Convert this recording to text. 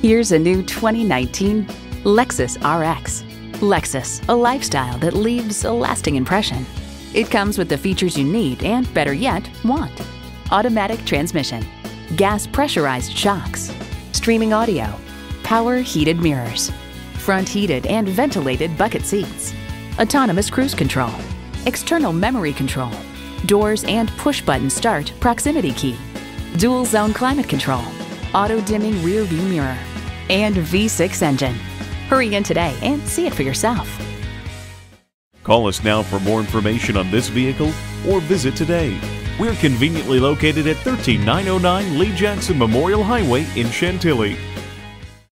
Here's a new 2019 Lexus RX. Lexus, a lifestyle that leaves a lasting impression. It comes with the features you need and, better yet, want. Automatic transmission, gas pressurized shocks, streaming audio, power heated mirrors, front heated and ventilated bucket seats, autonomous cruise control, external memory control, doors and push-button start proximity key, dual zone climate control, auto-dimming rear view mirror, and V6 engine. Hurry in today and see it for yourself. Call us now for more information on this vehicle or visit today. We're conveniently located at 13909 Lee Jackson Memorial Highway in Chantilly.